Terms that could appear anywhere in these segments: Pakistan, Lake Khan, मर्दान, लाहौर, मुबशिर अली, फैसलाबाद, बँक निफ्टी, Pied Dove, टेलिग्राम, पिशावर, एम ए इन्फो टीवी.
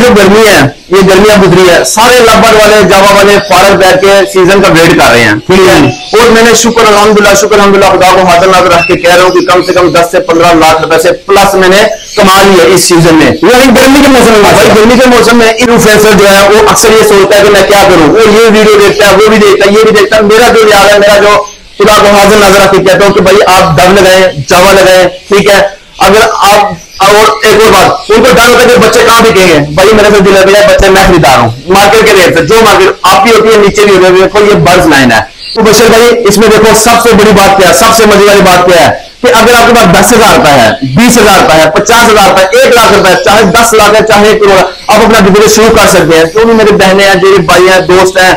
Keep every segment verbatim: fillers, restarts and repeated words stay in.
ये जो गर्मी है, ये गर्मियां गुजरी है, सारे लब्बर वाले जावा वाले फारक बैठ के सीजन का वेट कर रहे हैं, ठीक है। और मैंने शुक्र अलहमदुल्ला शुक्र अलहमदुल्ला खुदा को हाजिर नाज़िर रख के कह रहा हूँ कि कम से कम दस से पंद्रह लाख रुपए से प्लस मैंने कमा लिया इस सीजन में, यानी गर्मी के मौसम में। गर्मी के मौसम में इन्फ्लुएंसर जो है वो अक्सर ये सोचता है कि मैं क्या करूँ, वो ये वीडियो देखता है, वो भी देखता है, ये भी देखता है। मेरा जो याद है, मेरा जो खुदा को हाजिर नाज़िर रख के कहता हूँ कि भाई आप डव लगाए, जावा लगाए, ठीक है। अगर आप, और एक और बात, उनको डर होता है कि बच्चे कहाँ बिकेंगे। भाई मेरे से दिल लग गया, बच्चे मैं खरीदा रहा हूँ मार्केट के रेट से, जो मार्केट आप ही होती है, नीचे भी होती है। देखो ये बर्ज लाइन है। तो मुबशिर भाई इसमें देखो सबसे बड़ी बात क्या है, सबसे मजे वाली बात क्या है कि अगर आपके पास दस हजार रुपए है, बीस हजार रुपए है, पचास हजार रुपए, एक लाख रुपए, चाहे दस लाख है, चाहे एक करोड़, आप अपना बिजनेस शुरू कर सकते हैं। जो भी मेरे बहने हैं, जो भी भाई हैं, दोस्त हैं,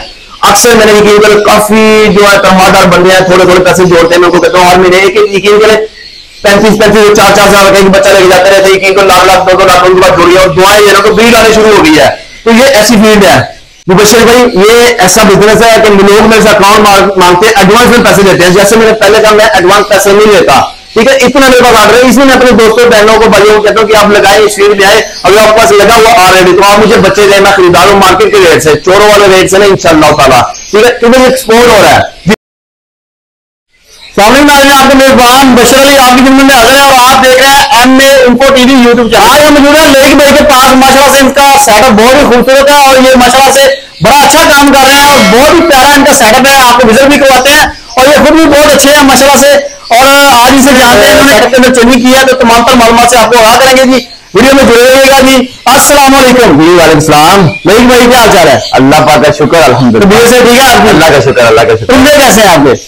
अक्सर मैंने यकीन काफी जो है तमादार बन गए हैं, थोड़े थोड़े पैसे जोड़ते हैं। मैं उनको कहता हूँ और मेरे यकीन करें पैंतीस पैंतीस चार चार हजार का बच्चा लेके जाते रहते हैं, कि इनको लाख लाख दो दो लाख उनके बाद जोड़िए और दुआएं ये लोग बीड़ी लाने शुरू हो गई है। तो ये ऐसी फील्ड है मुबशिर भाई, ये ऐसा बिजनेस है कि लोग मेरे से अकाउंट मांगते हैं, एडवांस में पैसे देते हैं। जैसे मैंने पहले कहा, मैं एडवांस पैसे नहीं लेता, ठीक है, इतना मेरे पास ऑर्डर है। इसलिए मैं अपने दोस्तों बहनों को भाइयों को कहता हूँ कि आप लगाए, इस फील्ड में आए। अगर आपके पास लगा हुआ ऑलरेडी तो आप मुझे बच्चे दें, मैं खरीदार हूँ मार्केट के रेट से, चोरों वाले रेट से ना, इंशाल्लाह ताला, ठीक है, क्योंकि एक्सपोर्ट हो रहा है। स्वामी नारायण आपके मेजबान मुबशिर अली आपकी जिंदगी में हाजिर है और आप देख रहे हैं एम ए इन्फो टीवी YouTube channel. ये मौजूद है लेक भाई के पास। माशाल्लाह से इनका सेटअप बहुत ही खूबसूरत है और ये माशाल्लाह से बड़ा अच्छा काम कर रहे हैं और बहुत ही प्यारा इनका सेटअप है। आपको विजिट भी करवाते हैं और ये खुद भी बहुत अच्छे हैं माशाल्लाह से। और आज इसे जानते हैं सेटअप के अंदर चेंजिंग किया है, तो तमाम पर मालूमात से आपको आगाह करेंगे जी। वीडियो में जुड़े रहिएगा जी। अस्सलाम वालेकुम। जी वालेकुम सलाम। लेक भाई क्या हाल चाल है? अल्लाह पाक का शुक्र अल्हम्दुलिल्लाह। से ठीक है, अल्लाह का शुक्र, अल्लाह का शुक्र। तुम कैसे हैं? आपके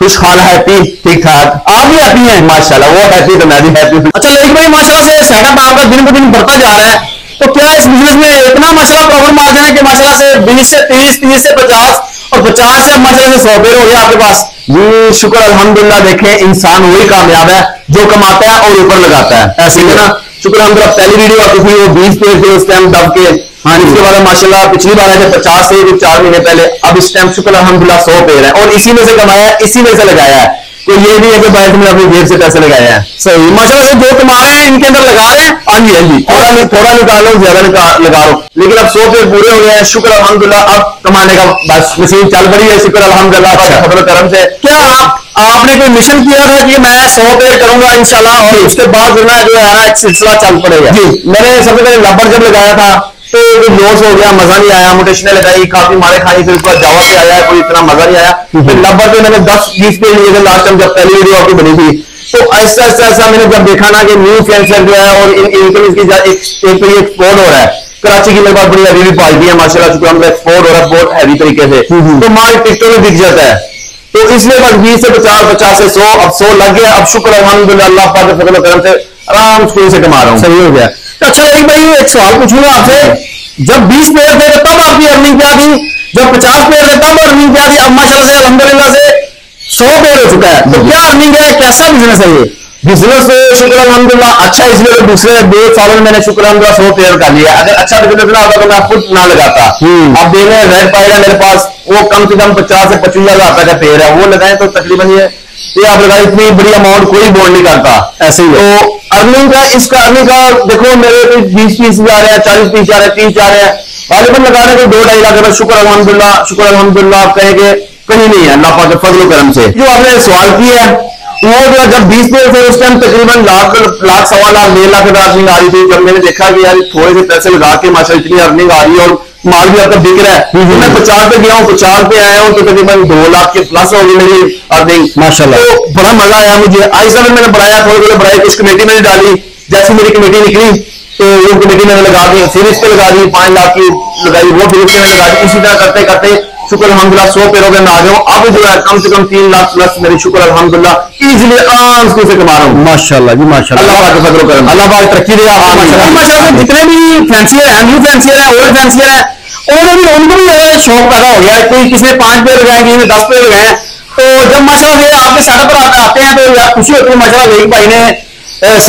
खुश खान हैप्पी, ठीक ठाक। आप भी हैप्पी हैं माशाल्लाह, वो हैप्पी तो मैं भी हैप्पी हूँ। अच्छा लेकिन भाई माशाल्लाह से सेटअप आपका दिन ब दिन बढ़ता जा रहा है, तो क्या इस बिजनेस में इतना माशाल्लाह प्रॉफिट मार्जिन है कि माशाल्लाह से बीस से तीस, तीस से पचास और पचास से माशाल्लाह से सौ रुपये हो गया आपके पास? जी शुक्र अल्हम्दुलिल्लाह। देखे इंसान वही कामयाब है जो कमाता है और ऊपर लगाता है, ऐसे ही ना। शुक्र अल्हम्दुलिल्लाह पहली वीडियो आपकी थी वो बीस पेज थे उस टाइम दब के, हाँ जी। उसके बाद माशाल्लाह पिछली बार है पचास से चार महीने पहले, अब इस टाइम शुक्र अल्हम्दुलिल्लाह सौ पेड़ है और इसी में से कमाया है, इसी में से लगाया है। तो ये भी है कि भाई तुमने अपनी जेब से पैसे लगाए हैं, सही माशाल्लाह से जो कमा रहे हैं इनके अंदर लगा रहे हैं। हाँ जी, हाँ जी, थोड़ा थोड़ा निकालो, ज्यादा निकालो, लेकिन अब सौ पेड़ पूरे हो गए हैं शुक्र अल्हम्दुलिल्लाह। अब कमाने का बस मशीन चल पड़ी है शुक्र अल्हम्दुलिल्लाह फजल करम से। क्या आप आपने कोई मिशन किया था कि मैं सौ पेड़ करूंगा इंशाल्लाह और उसके बाद जो है ना एक सिलसिला चल पड़ेगा? जी मैंने सबसे पहले रबर जब लगाया था तो लॉस हो गया, मजा नहीं आया, मोटेशने लगाई, काफी मारे खाई, फिर उसका जावा भी आया, कोई इतना मजा नहीं आया। फिर लब्बर पे मैंने दस बीस पेड़ लिए थे लास्ट टाइम जब पहली वीडियो आपकी बनी थी। तो ऐसा ऐसा ऐसा मैंने जब देखा ना कि न्यू फ्रेंसर जो है और इनकम इसकी एक पे एक्सपोर्ट हो रहा है, कराची की मेरे पास बड़ी हैवी पार्टी है माशाल्लाह शुक्र अल्हम्दुलिल्लाह, एक्सपोर्ट हो रहा है बहुत हैवी तरीके से, तो माल टिकटों में बिक जाता है। तो इसलिए बस बीस से पचास, पचास से सौ, अब सौ लग गया। अब शुक्र अल्हम्दुलिल्लाह अल्लाह पाक के फजल और करम से आराम से से कमा रहा हूँ, सही हो गया। अच्छा लेकिन भाई एक सवाल पूछूंगा आपसे, जब बीस पेड़ थे तब आपकी अर्निंग क्या थी, जब पचास पेड़ थे तब अर्निंग क्या थी, अब माशाल्लाह से अल्हम्दुलिल्लाह से सौ पेड़ हो चुका है, तो क्या अर्निंग है, कैसा बिजनेस है ये? बिजनेस शुक्र अल्हम्दुलिल्लाह अच्छा, इसलिए तो दूसरे दो सालों में मैंने शुक्र अल्हम्दुलिल्लाह सौ पेड़ कर लिया। अगर अच्छा बिजनेस ना होता तो मैं खुद ना लगाता। आप देख रहे हैं रेड पाइड है मेरे पास, वो कम से कम पचास से पचवंजा लाख का पेड़ है, वो लगाए तो तकरीबन ये ये आप लगाए इतनी बड़ी अमाउंट कोई बोर्ड नहीं करता, ऐसे ही। तो अर्निंग का इसका अर्निंग का देखो मेरे कोई बीस तीस हजार है, चालीस तीस हजार है, तीस हजार है, गालिबन लगा रहे कोई दो ढाई लाख रुपए। शुक्र अल्हम्दुलिल्लाह शुक्र अल्हम्दुलिल्लाह आप कहेंगे कहीं नहीं है अल्लाह पाक के फजल और करम से। जो आपने सवाल किया है वो जो जब बीस पेड़ थे उस टाइम तकरीबन लाख लाख सवा लाख डेढ़ लाख रुपए अर्निंग आ रही थी। जब मैंने देखा कि यार थोड़े से पैसे लगा के माशाल्लाह इतनी अर्निंग आ रही है और माल भी आपका बिक रहा है, मैं पचास पे गया हूँ, पचास पे आया हूँ तो तकरीबन दो लाख के प्लस होगी मेरी अर्निंग माशाल्लाह। तो बड़ा मजा आया मुझे। आहिस्ता में मैंने बढ़ाया, थोड़े थोड़े बढ़ाई, कुछ कमेटी मैंने डाली, जैसी मेरी कमेटी निकली तो वो कमेटी मैंने लगा दी, फिर इस पे लगा दी पांच लाख की लगाई, वो फिर मैंने लगा दी। इसी तरह करते करते शुक्र अल्हम्दुलिल्लाह सौ पेड़ों के अंदाज हूँ। अब जो है कम से कम तीन लाख प्लस मेरे शुक्र अल्हम्दुलिल्लाह इजिली आराम से कमा रहा हूँ माशाल्लाह जी माशाल्लाह। अल्लाह पाक फजल करम, अल्लाह पाक तरक्की दे। माशाल्लाह जितने भी फैंसियर है, न्यू फैंसियर है, ओल्ड फैंसियर है, उन्होंने उनको भी शौक पैदा हो गया है, कोई किसने पांच पेड़ लगाए, किसी ने दस पेड़ लगाए। तो जब माशाल्लाह से आपके सेटअप पर आते हैं तो यार खुशी होती है माशाल्लाह लेक भाई ने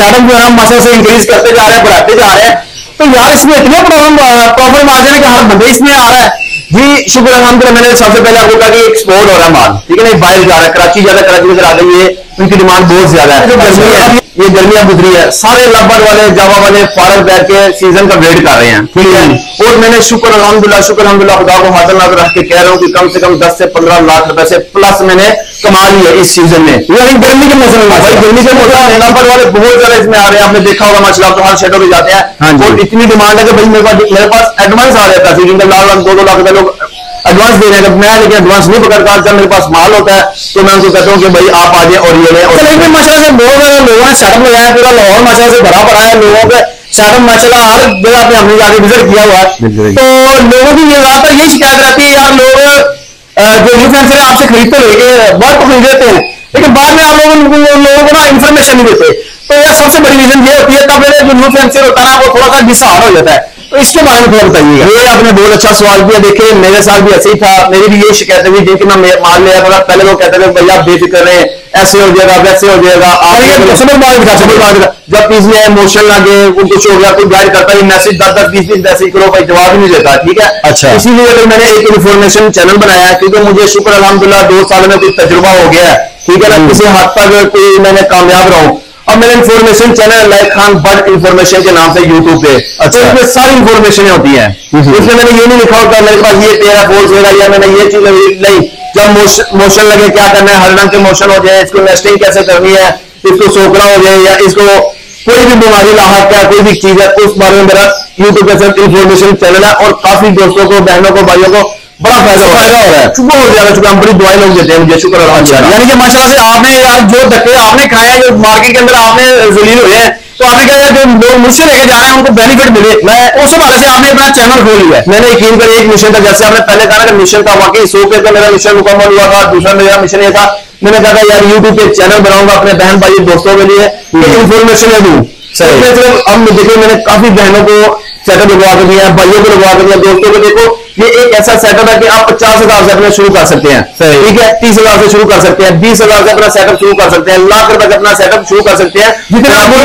सेटअप जो है माशाल्लाह से इंक्रीज करते जा रहे हैं, बढ़ाते जा रहे हैं। तो यार इसमें इतने प्रॉब्लम प्रॉब्लम आ जाने के हर बंदे इसमें आ रहा है। जी शुक्र अलहमदुलिल्लाह। मैंने सबसे पहले आपको कहा कि एक्सपोर्ट हो रहा है माल, ठीक है ना, बाहर जा रहा है, कराची ज्यादा कराची नजर आ गई है, उनकी डिमांड बहुत ज्यादा है। जो गर्मी है, ये गर्मियां गुजरी है, सारे लब्बर वाले जावा वाले फारक बैठ के सीजन का वेट कर रहे हैं, ठीक है। और मैंने शुक्र अलहमदुलिल्लाह शुक्र अलहमदुलिल्लाह खुदा को हाथ में रख के कह रहा हूँ कि कम से कम दस से पंद्रह लाख रुपए से प्लस मैंने कमा लिया इस सीजन में, यानी गर्मी के मौसम में। भाई गर्मी के मौसम में लब्बर वाले बहुत ज्यादा इसमें आ रहे हैं, आपने देखा होगा माशाल्लाह, तो हर शेडो में जाते हैं और इतनी डिमांड है कि भाई मेरे पास एडवांस आ जाता है, जिनका लाल लाख दो दो लाख लोग एडवांस देने का। मैं लेकिन एडवांस नहीं पकड़ता, जब मेरे पास माल होता है तो मैं उनको कहता हूँ कि भाई आप आ जाए और ये ले। और लेकिन माशाल्लाह से बहुत ज्यादा लोगों ने शटअप लगाया, पूरा लाहौर माशाल्लाह से भरा पड़ा है लोगों के शटअप, माशाल्लाह हर जगह पे हमने जाके विजिट किया हुआ है। तो लोगों की ज्यादातर यही शिकायत रहती है, यार लोग जो न्यूज आपसे खरीदते हैं बहुत कुछ देते हैं, लेकिन बाद में आप लोग लोगों को ना इन्फॉर्मेशन नहीं देते। तो यार सबसे बड़ी रीजन ये होती है, तब जो न्यू फैंसर होता है वो थोड़ा सा डिसहार हो जाता है। तो इसके बारे में थोड़ा बताइए। ये आपने बहुत अच्छा सवाल किया। देखिए मेरे साथ भी ऐसे ही था, मेरी भी यही शिकायत हुई थी कि मैं माल ले आया, पहले वो कहते थे भैया आप बेफिक्र रहे, ऐसे हो जाएगा वैसे हो जाएगा, जब पीस में इमोशन लगे कुछ हो गया, कोई गाइड करता है मैसेज दस दस बीस बीस वैसे करो, भाई जवाब ही नहीं देता, ठीक है। अच्छा, इसीलिए मैंने एक इन्फॉर्मेशन चैनल बनाया है, क्योंकि मुझे शुक्र अल्हम्दुलिल्लाह दो साल में कुछ तजुर्बा हो गया है, ठीक है ना, किसी हद तक कोई मैंने कामयाब रहा हूँ। अब मेरा information channel like Khan bird information के नाम से यूट्यूब पे, अच्छा इसमें सारी इन्फॉर्मेशन होती है, इसमें मैंने ये नहीं लिखा होता मेरे पास ये तेरा फोर्स मेरा या मैंने ये चीज नहीं। जब मोशन लगे क्या करना है, हर रंग के मोशन हो जाए, इसको इन्वेस्टिंग कैसे करनी है, इसको सोकरा हो जाए या इसको कोई भी बीमारी लाहक है कोई भी चीज है, उस बारे में मेरा यूट्यूब पे सब इन्फॉर्मेशन चैनल है और काफी दोस्तों को बहनों को भाइयों को बड़ा फायदा हो रहा है। शुक्र हो जाएगा, शुक्र हम बड़ी दुआएं लोग देते हैं मुझे, शुक्र अल्हम्दुलिल्लाह। यानी कि माशाल्लाह से आपने यार जो धक्के आपने खाए जो मार्केट के अंदर आपने जलील हुए हैं, तो आपने कहा जो लोग मुझसे लेके जा रहे हैं उनको बेनिफिट मिले, मैं उस हवाले से आपने अपना चैनल खोल लिया है। मैंने यकीन करिए एक मिशन था, जैसे आपने पहले कहा ना मिशन था, वाकई सौ पे तो मेरा मिशन मुकम्मल हुआ था। दूसरा मेरा मिशन ये था, मैंने कहा यार यूट्यूब पे चैनल बनाऊंगा अपने बहन भाई दोस्तों के लिए इन्फॉर्मेशन दूँ। अब देखिए मैंने काफी बहनों को सेटअप लगवा के दिया, भाइयों को लगवा के दिया, दोस्तों को। देखो ये एक ऐसा सेटअप है कि आप पचास हजार से अपना शुरू कर सकते हैं, ठीक है, तीस हजार से शुरू कर सकते हैं, बीस हजार से अपना सेटअप शुरू कर सकते हैं, लाख रुपए का अपना सेटअप शुरू कर सकते हैं, जितना आपको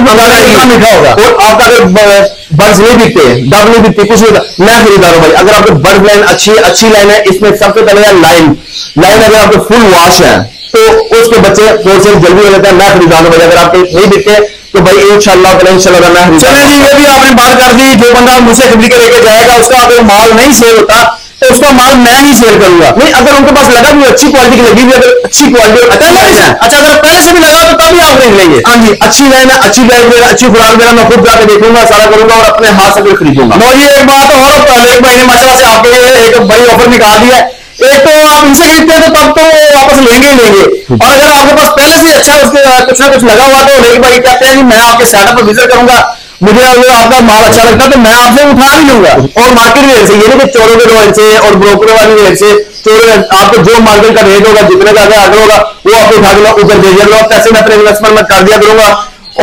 लिखा होगा। और आपका जो बर्ड्स नहीं बिकते, डब नहीं बिकते, कुछ नहीं, मैं खरीदार हूँ भाई। अगर आपको बर्ड लाइन अच्छी अच्छी लाइन है, इसमें सबसे पहले लाइन लाइन अगर आपको फुल वॉश है तो उसके बच्चे फोर से जल्दी हो जाता है, मैं खरीदार हूँ भाई। अगर आपके नहीं बिकते तो भाई इंशाल्लाह इंशाल्लाह मैं खरीद। चले जी, ये भी आपने बात कर दी, जो बंदा मुझसे खरीद के लेके जाएगा उसका अगर माल नहीं सेल होता तो उसका माल मैं ही सेल करूंगा। नहीं, अगर उनके पास लगा भी अच्छी क्वालिटी की लगी हुई, अगर अच्छी क्वालिटी अच्छा लाइन है, अच्छा अगर पैसे भी लगा तो तभी आप नहीं लेंगे। हाँ जी, अच्छी लाइन है, अच्छी गाइड वगैरह, अच्छी खुराक वगैरह मैं खुद जाकर देखूंगा, सारा करूंगा और अपने हाथ से फिर खरीदूंगा। और ये एक बात और, एक भाई ने माशाल्लाह से आपके लिए एक बड़ी ऑफर निकाल दी है। एक तो आप उनसे खरीदते हैं तो तब तो वापस लेंगे ही लेंगे, और अगर आपके पास पहले से अच्छा उसके कुछ ना कुछ लगा हुआ तो लेकिन भाई कहते हैं मैं आपके सेटअप पर विजिट करूंगा, मुझे अगर आपका माल अच्छा लगता है तो मैं आपसे उठा भी लूंगा। और मार्केट रेट से, ये नहीं कि चोरों के रेट से और ब्रोकरों वाली रेट से, चोरों आपको जो मार्केट का रेट होगा जितने का आगे होगा वो आपको उठा दूंगा, उधर दे दिया पैसे में अपने इन्वेस्टमेंट में कर दिया करूंगा,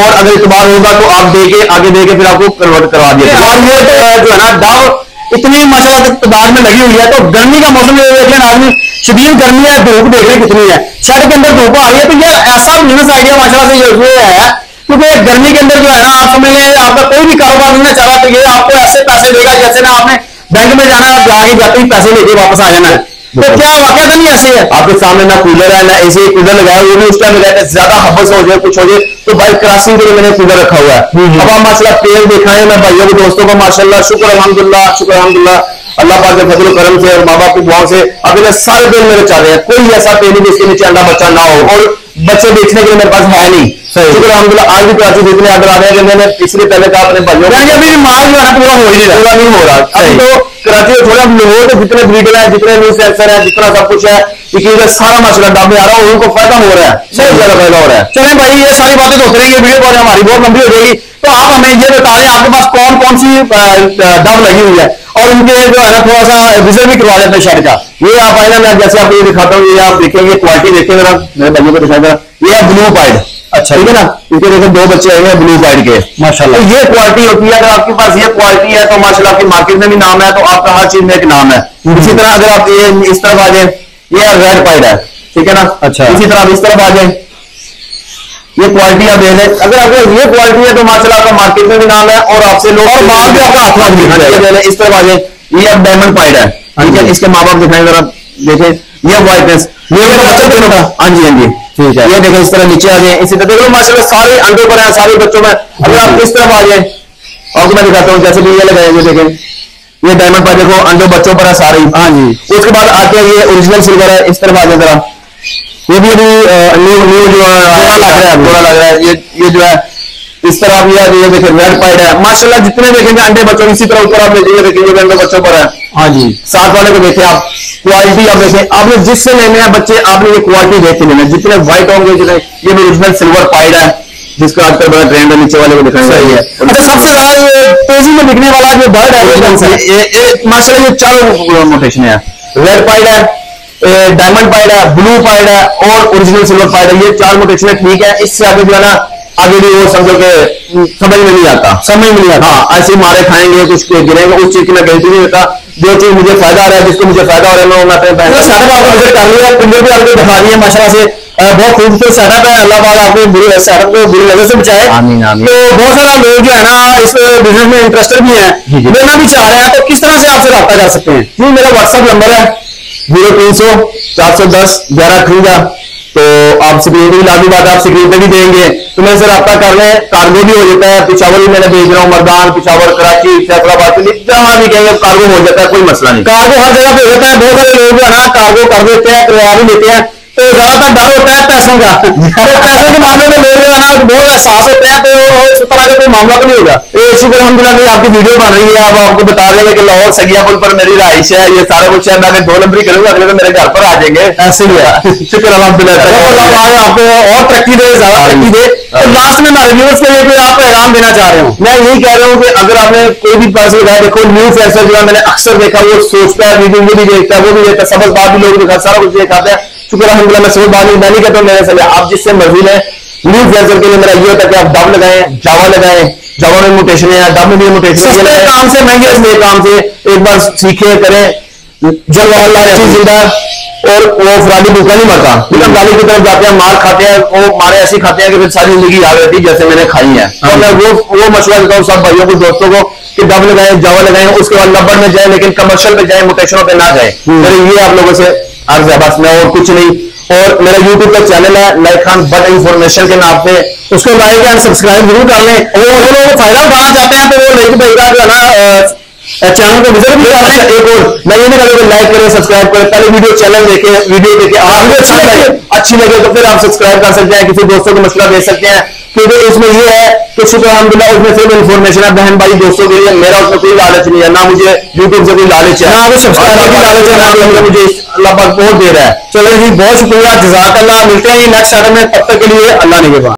और अगर इतबार होगा तो आप देके आगे देके फिर आपको कन्वर्ट करवा दिया। और ये जो है ना डाउट इतनी माशाल्लाह की तादाद में लगी हुई है, तो गर्मी का मौसम देख लेना आदमी, शदीद गर्मी है, धूप देख रहे कितनी है, छत के अंदर धूप आ रही है, तो ये ऐसा बिजनेस आइडिया माशाल्लाह से जो है, क्योंकि गर्मी के अंदर जो है ना आप समझ लें आपका कोई भी कारोबार नहीं चाह रहा, तो ये आपको ऐसे पैसे देगा जैसे ना आपने बैंक में जाना है, जाके जाते ही पैसे लेके वापस आ जाना है। तो क्या वाकई तो नहीं ऐसे है, आपके सामने ना कूलर है ना ऐसे कूलर लगाया, ये भी उस टाइम लगाया ज्यादा हबस हो जाए कुछ हो जाए, तो भाई क्रासिंग के लिए मैंने कूलर रखा हुआ है। अब हम माशाल्लाह पेड़ देखा है, मैं भाइयों को दोस्तों को माशाल्लाह शुक्र अलहमदुल्ला शुक्र अलहमदुल्ला अल्लाह पाक के फजल करम से और माँ बाप की दुआओं से अभी सारे पेड़ मेरे चल रहे हैं, कोई ऐसा पेड़ नहीं जिसके नीचे अंडा बच्चा ना हो, और बच्चे बेचने के लिए मेरे पास है नहीं, शुक्र अलहमदुल्ला। आज भी प्राची देखने आगे आ रहे हैं, मैंने इसलिए पहले कहा अपने भाइयों को अभी माल जो है पूरा हो ही नहीं पूरा नहीं हो रहा अभी, तो कराची थोड़ा लोग तो जितने ब्रीडर है जितने न्यूज सेंसर है जितना सब कुछ है, यकीन सारा मसला डाबे आ रहा है, उनको फायदा हो रहा है, बहुत ज्यादा फायदा हो रहा है। चलिए भाई ये सारी बातें तो करेंगे, वीडियो कॉल हमारी बहुत लंबी हो जाएगी, तो आप हमें ये बता रहे हैं आपके पास कौन कौन सी डब लगी हुई है, और उनके जो है ना थोड़ा सा विजय भी करवा देते हैं शर्ट का। ये आप आए ना, मैं जैसे आपको ये दिखाता हूँ, ये आप देखेंगे क्वालिटी देखेंगे ना, मेरे बच्चों को दिखाई दे रहा, ये है ब्लू पाइड, अच्छा ठीक है ना, इनके देखो दो बच्चे आए हैं ब्लू पाइड के माशाल्लाह। तो ये क्वालिटी होती है, अगर आपके पास ये क्वालिटी है तो माशाल्लाह आपकी मार्केट में भी नाम है, तो आपका हर चीज में एक नाम है। इसी तरह अगर आप ये इस तरफ आ जाए, ये रेड पाइड है, ठीक है ना, अच्छा इसी तरह आप इस तरफ आ जाए, ये क्वालिटी आप देख लें, अगर अगर ये क्वालिटी है तो माशाल्लाह आपका मार्केट में भी नाम है और आपसे लोग बाहर भी आपका हाथ लग रहा है। इस तरफ आ जाए, ये आप डायमंड पाइड है, अंकल इसके माँ बाप दिखाएं जरा, देखे ये वाइटनेस ये बच्चों का। हाँ जी हाँ जी ठीक है, ये देखें इस तरह नीचे आ गए। इसी तरह देखो माशाल्लाह सारे अंडों पर है, सारे बच्चों में। अगर आप इस तरफ आ जाए आपको मैं दिखाता हूँ जैसे भी ये लगाएंगे, देखें ये डायमंड पर देखो अंडों बच्चों पर है सारे। हाँ जी उसके बाद आते हैं ये ओरिजिनल सिल्वर है, इस तरफ आ जाए जरा। ये भी अभी न्यू न्यू जो है लग रहा है, थोड़ा लग रहा है ये ये जो है इस तरह आप ये ये देखें रेड पाइड है माशाल्लाह। जितने देखेंगे अंडे बच्चों इसी तरह ऊपर आप देखेंगे, देखेंगे अंडे बच्चों पर है। हाँ जी साथ वाले को देखें आप, क्वालिटी आप देखें, आपने जिससे लेने हैं बच्चे आपने ये क्वालिटी देख के लेना है। जितने व्हाइट होंगे जितने, ये भी ओरिजिनल सिल्वर पाइड है जिसका आजकल बड़ा ट्रेंड है, नीचे वाले को दिखाना चाहिए। अच्छा सबसे बड़ा ये तेजी में बिकने वाला जो बर्ड है माशाल्लाह, ये चारों मोटेशन है, रेड पाइड है, डायमंड पाइड है, ब्लू पाइड है और ओरिजिनल सिल्वर पाइड है। ये चार मोटेशन है ठीक है। इससे आगे जो है ना आगे भी वो समझो के समझ में नहीं आता, समझ में नहीं आता। हाँ ऐसे मारे खाएंगे कुछ गिरेंगे, उस चीज की मैं गलती नहीं होता। जो चीज मुझे फायदा आ रहा है, जिसको मुझे फायदा हो रहा है मैं अपने पिंजर भी आपको दिखा रही है माशाल्लाह से। बहुत खूबसूरत सेटअप है, अल्लाह पाक आपको बुरी सेटअप को बुरी नजर से बचाए। तो बहुत सारा लोग जो है ना इस बिजनेस में इंटरेस्टेड भी है, लेना भी चाह रहे हैं, तो किस तरह से आपसे रब्ता कर सकते हैं? जी मेरा व्हाट्सएप नंबर है जीरो तीन सौ चार सौ दस ग्यारह अठवंजा। तो आप स्क्रीन पे भी लाजमी बात, आप स्क्रीन पे भी देंगे तो मेरे से रब्ता कर लें। कार्गो भी हो जाता है, पिशावर भी मैंने भेज रहा हूँ, मर्दान, पिशावर, कराची, फैसलाबाद के लिए जहां भी कहेंगे कार्गो हो जाता है, कोई मसला नहीं। कार्गो हर जगह पे होता है, बहुत सारे लोग जो है ना कार्गो कर देते हैं, करवा भी लेते हैं। तो ज्यादातर डर होता है पैसों का, पैसों के मामले में लोग जो है ना बहुत एहसास होते हैं। तो इस तरह का कोई मामला तो नहीं होगा। इसी तरह अलहमदुलिल्लाह आपकी वीडियो बन रही है, अब आपको बता रहे हैं कि लाहौर सगिया पुल पर मेरी रहाइश है, ये सारा कुछ है। मैं दो नंबरी करूंगा, अगले तो मेरे घर पर आ जाएंगे, ऐसे ही है। शुक्र अलहमदुलिल्लाह आपको और तरक्की दे, ज्यादा तरक्की दे। तो लास्ट में मैं रिव्यूज के लिए आप पैगाम देना चाह रहे हो? मैं यही कह रहा हूँ कि अगर आपने कोई भी पैसे उठाया, देखो न्यू फैसला जो है मैंने अक्सर देखा, वो सोचता है वीडियो भी देखता है, वो भी देखता है, सबक बात भी लोग दिखा, सारा कुछ दिखाते हैं। शुक्र अलहमदुलिल्लाह मैं सबक बात नहीं कहता हूँ मेरे से, आप जिससे मर्जी है। न्यू फ्लेक्सर के लिए मेरा ये होता है कि आप डब लगाएं, जावा लगाएं, जावा में मोटेशन है, डब में भी मोटेशन है। काम से महंगे मेरे काम से एक बार सीखे करें, जब अल्लाह अच्छी जिंदा और वो फरानी भूखा नहीं मरता। मतलब गाली की तरफ जाते हैं, मार खाते हैं, वो मारे ऐसी खाते हैं कि फिर सारी जिंदगी याद रहती है जैसे मैंने खाई है। तो मैं वो वो मसला देता हूँ सब भाइयों को, दोस्तों को कि डब लगाएं, जावा लगाएं, उसके बाद लब्बर में जाए, लेकिन कमर्शियल पे जाए, मोटेशनों पर ना जाए। मेरे ये आप लोगों से अर्ज है, बस मैं और कुछ नहीं। और मेरा यूट्यूब का चैनल है लाइक खान बट इन्फॉर्मेशन के नाम पे, उसको लाइक एंड सब्सक्राइब जरूर कर लें। वो वो लोग फायदा उठाना चाहते हैं तो वो लाइक भाई का जो है ना चैनल को विजिट भी कर लें। एक और मैं ये नहीं कहूँगा लाइक करें, सब्सक्राइब करें, पहले वीडियो चैनल देखें, वीडियो देखें, आपको अच्छी लगे, अच्छी लगे तो फिर आप सब्सक्राइब कर सकते हैं, किसी दोस्तों को मसला दे सकते हैं। क्योंकि इसमें ये है कि शुक्र अलहमदुलिल्लाह उसमें सिर्फ इन्फॉर्मेशन है बहन भाई दोस्तों के लिए। मेरा उसमें कोई लालच नहीं है, ना मुझे यूट्यूब से कोई लालच है, ना मुझे सब्सक्राइब की लालच है, ना मुझे अल्लाह पाक बहुत दे रहा है। चलो जी बहुत शुक्रिया, जज़ाकल्लाह। मिलते हैं नेक्स्ट सेशन में, तब तक के लिए अल्लाह ने के बाद।